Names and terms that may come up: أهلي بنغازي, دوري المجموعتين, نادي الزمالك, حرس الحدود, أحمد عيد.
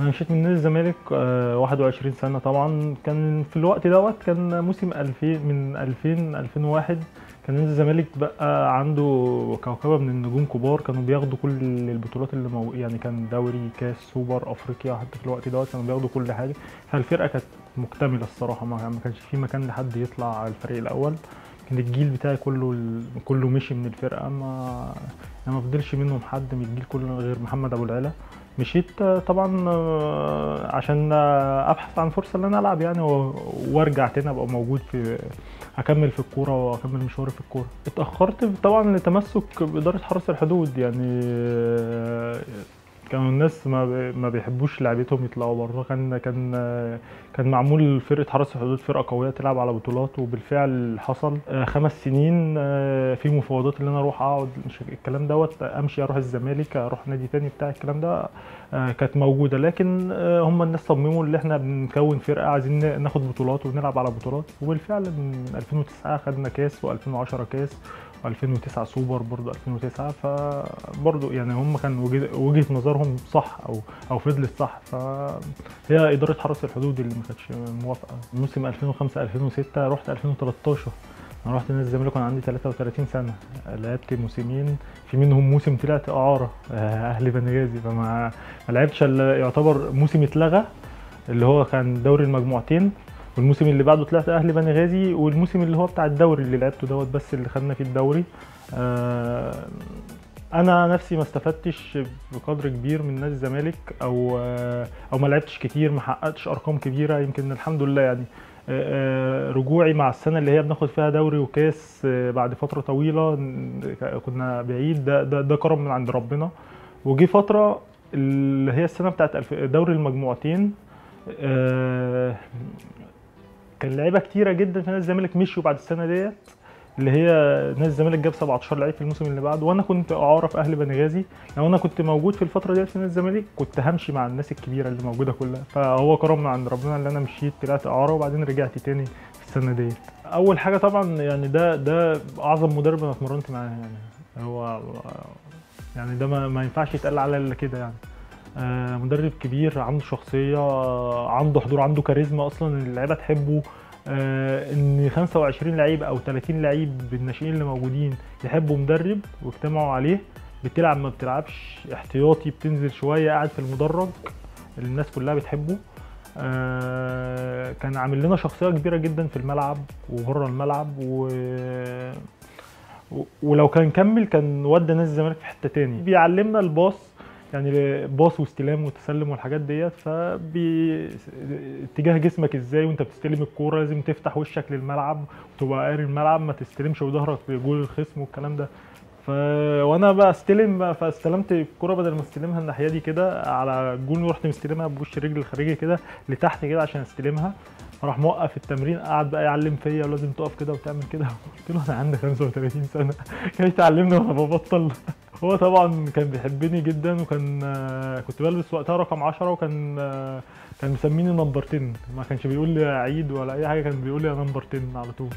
انا مشيت من نادي الزمالك 21 سنه. طبعا كان في الوقت دوت كان موسم 2000 من 2000 2001 كان نادي الزمالك بقى عنده كوكبه من النجوم كبار كانوا بياخدوا كل البطولات اللي يعني كان دوري كاس سوبر افريقيا حتى في الوقت دوت كانوا بياخدوا كل حاجه. فالفرقه كانت مكتمله الصراحه، ما كانش في مكان لحد يطلع الفريق الاول. كان الجيل بتاعي كله مشي من الفرقه، ما فضلش منهم حد من الجيل كله غير محمد ابو العلا. مشيت طبعا عشان ابحث عن فرصه ان انا العب يعني وارجع تاني ابقى موجود في اكمل في الكوره واكمل مشواري في الكوره. اتاخرت طبعا لتمسك باداره حرس الحدود، يعني كانوا الناس ما بيحبوش لعبتهم يطلعوا بره. كان معمول فرقه حرس الحدود فرقه قويه تلعب على بطولات، وبالفعل حصل 5 سنين في مفاوضات ان انا اروح اقعد الكلام دوت، امشي اروح الزمالك اروح نادي تاني بتاع الكلام ده كانت موجوده. لكن هم الناس صمموا ان احنا بنكون فرقه عايزين ناخد بطولات ونلعب على بطولات، وبالفعل من 2009 خدنا كاس و2010 كاس 2009 سوبر برضه 2009. فبرضه يعني هم كان وجهه نظرهم صح او فضلت صح، فهي اداره حرس الحدود اللي ما كانتش موافقه. موسم 2005 2006 رحت 2013 انا رحت نادي الزمالك وانا عندي 33 سنه. لعبت موسمين، في منهم موسم طلعت اعاره اهلي بنغازي، فما لعبتش يعتبر موسم اتلغى اللي هو كان دوري المجموعتين، والموسم اللي بعده طلعت اهلي بنغازي، والموسم اللي هو بتاع الدوري اللي لعبته دوت بس اللي خدنا فيه الدوري. انا نفسي ما استفدتش بقدر كبير من نادي الزمالك او ما لعبتش كتير، ما حققتش ارقام كبيره. يمكن الحمد لله يعني رجوعي مع السنه اللي هي بناخد فيها دوري وكاس بعد فتره طويله كنا بعيد، ده كرم من عند ربنا. وجي فتره اللي هي السنه بتاعت دوري المجموعتين كان لعيبه كتيره جدا في نادي الزمالك مشوا بعد السنه ديت، اللي هي نادي الزمالك جاب 17 لعيب في الموسم اللي بعده، وانا كنت اعاره في اهلي بنغازي. لو انا كنت موجود في الفتره ديت في نادي الزمالك كنت همشي مع الناس الكبيره اللي موجوده كلها، فهو كرم من عند ربنا اللي انا مشيت طلعت اعاره وبعدين رجعت تاني في السنه ديت. اول حاجه طبعا يعني ده اعظم مدرب انا اتمرنت معاه، يعني هو يعني ده ما ينفعش يتقال عليه الا كده يعني. مدرب كبير عنده شخصيه، عنده حضور، عنده كاريزما اصلا اللعيبه تحبه. ان 25 لعيب او 30 لعيب بالناشئين اللي موجودين يحبوا مدرب ويجتمعوا عليه، بتلعب ما بتلعبش احتياطي بتنزل شويه قاعد في المدرج الناس كلها بتحبه. كان عامل لنا شخصيه كبيره جدا في الملعب وبره الملعب، ولو كان كمل كان ودى نادي الزمالك في حته تاني. بيعلمنا الباص يعني باص واستلام وتسلم والحاجات ديت، اتجاه جسمك ازاي وانت بتستلم الكوره، لازم تفتح وشك للملعب وتبقى قاري الملعب ما تستلمش وظهرك لجول الخصم والكلام ده. وانا بقى استلم، فاستلمت الكوره بدل ما استلمها الناحيه دي كده على الجون، ورحت مستلمها بوش الرجل الخارجي كده لتحت كده عشان استلمها، فراح موقف التمرين قعد بقى يعلم فيا ولازم تقف كده وتعمل كده. قلت له انا عندي 35 سنه كان يتعلمني وانا ببطل. هو طبعا كان بيحبني جدا، كنت بلبس وقتها رقم 10، وكان مسميني نمبر 10، ما كانش بيقول لي عيد ولا اي حاجه، كان بيقول لي يا نمبر 10 على طول.